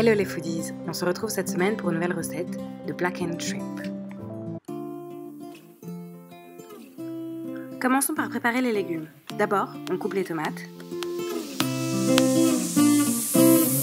Hello les foodies, on se retrouve cette semaine pour une nouvelle recette de Black Hand Shrimp. Commençons par préparer les légumes. D'abord, on coupe les tomates.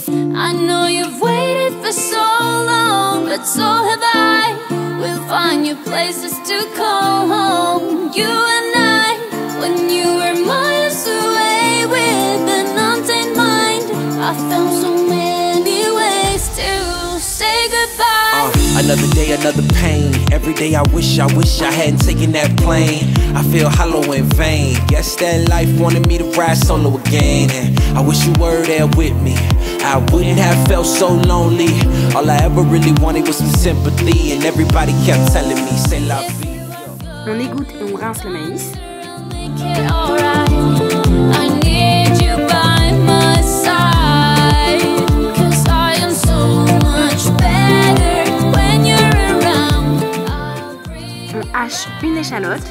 I know you've waited for so long, but so have I. We'll find you places to call home. You and I, when you were miles away with an untamed mind, I found so many ways to say goodbye. Another day, another pain. Every day I wish I hadn't taken that plane. I feel hollow in vain. Guess that life wanted me to ride solo again, and I wish you were there with me. I wouldn't have felt so lonely. All I ever really wanted was some sympathy, and everybody kept telling me, c'est la vie. On égoutte et on rince le maïs. On hache une échalote.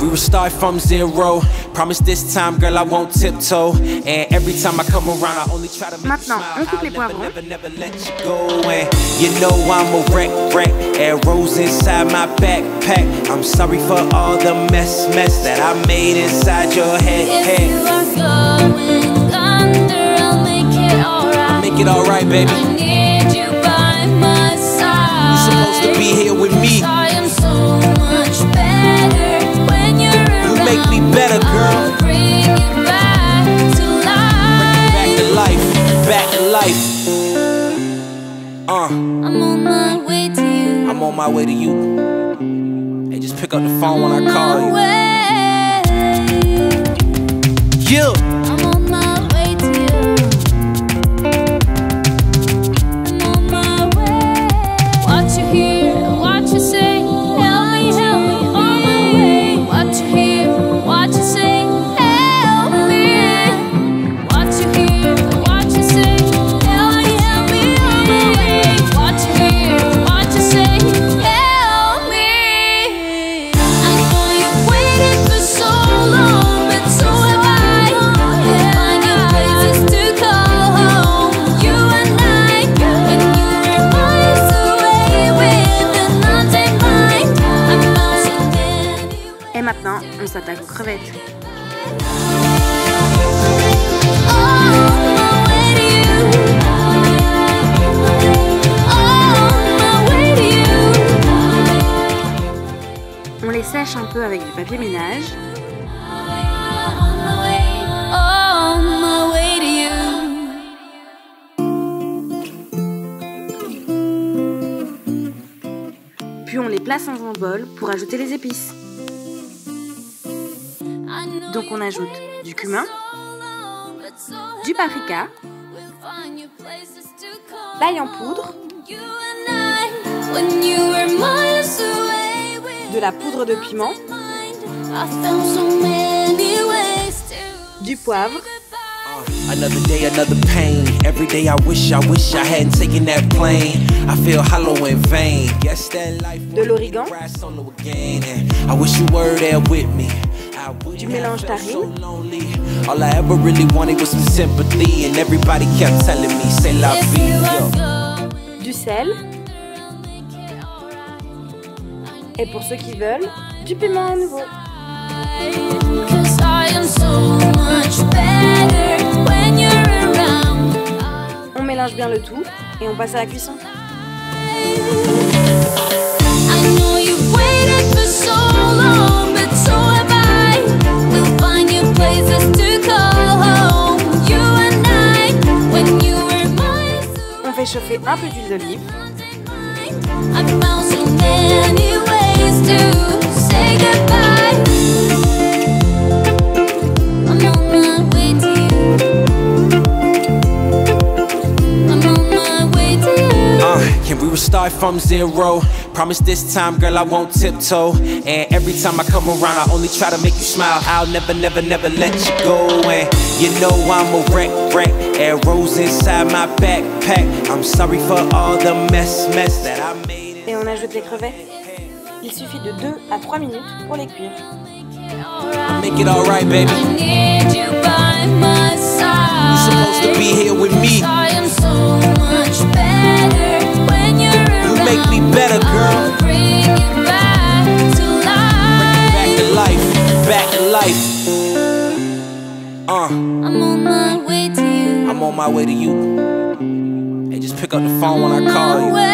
We would start from zero. Promise this time, girl, I won't tiptoe. And every time I come around, I only try to make you smile. Maintenant, on coupe les poivrons. Never let you go. And you know I'm a wreck. Arrows inside my backpack. I'm sorry for all the mess that I made inside your head. If you are going under, I'll make it alright. Make it alright, baby. I need you by my side. You're supposed to be here with me. I am so much better. Make me better, girl. Bring you back to life. Back to life. Back to life. I'm on my way to you. I'm on my way to you. Hey, just pick up the phone when I call you. Yeah. I'm on my way to you. I'm on my way. What you hear, what you say. Help me, on my way. What you hear. What you say, help me. What you hear, what you say, help me. What you hear, what you say, help me. I know you've waited for so long, but so have I. We'll find new places to call home. You and I, when you were miles away with an untamed mind, I found so many ways. Et maintenant, on s'attaque aux crevettes. On les sèche un peu avec du papier ménage. Puis on les place dans un bol pour ajouter les épices. Donc on ajoute du cumin, du paprika, l'ail en poudre, de la poudre de piment, du poivre. Another day, another pain. Every day I wish I hadn't taken that plane. I feel hollow in vain. Yes, that life de l'origan. I wish you were there with me. Du mélange d'arine. All I ever really wanted was some sympathy, and everybody kept telling me, c'est la vie. Du sel. Et pour ceux qui veulent, du piment à nouveau. On mélange bien le tout et on passe à la cuisson. On fait chauffer un peu d'huile d'olive. start from zero. Promise this time, girl, I won't tiptoe. And every time I come around, I only try to make you smile. I'll never, never, never let you go. And you know I'm a wreck. Arrows inside my backpack. I'm sorry for all the mess that I made. Et on ajoute les crevettes. Il suffit de 2 à 3 minutes pour les cuire. Make it all right, baby. I need you by my side. You're supposed to be here with me. I am so much better when you're around. You make me better, girl. I'll bring you back to life. Back to life. Back to life. I'm on my way to you. I'm on my way to you. Hey, just pick up the phone when I call you. Yeah.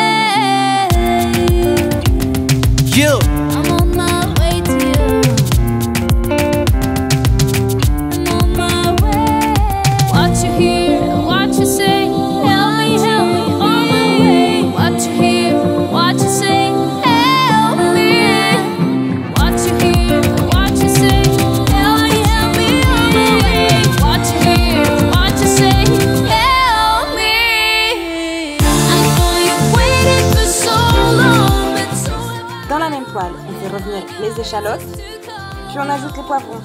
On fait revenir les échalotes, puis on ajoute les poivrons.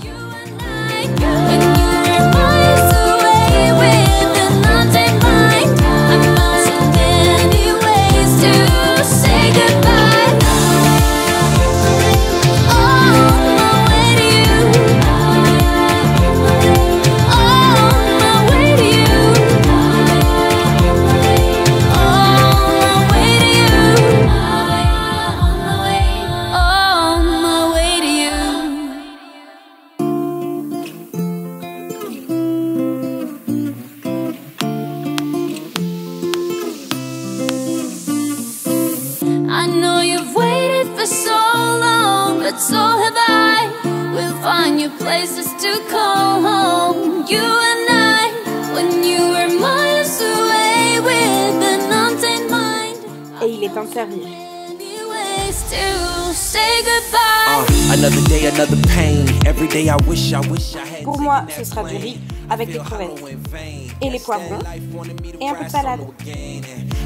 I know you've waited for so long, but so have I. We'll find you places to call home. You and I, when you were miles away with an untamed mind. Et il est temps de servir. Another day, another pain. Every day I wish I had. Pour moi, ce sera du riz avec des crevettes et les poivrons et un peu de salade.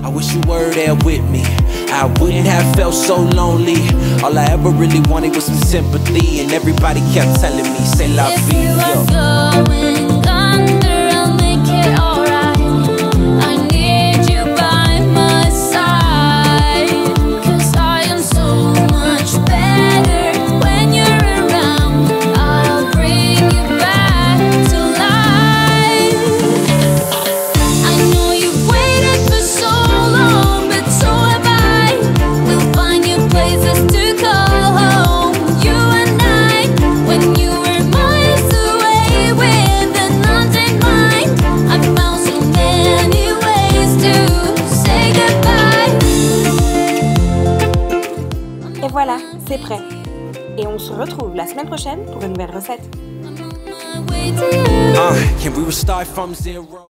I wish you were there with me. I wouldn't have felt so lonely. All I ever really wanted was some sympathy, and everybody kept telling me, "C'est la vie." Et voilà, c'est prêt. Et on se retrouve la semaine prochaine pour une nouvelle recette.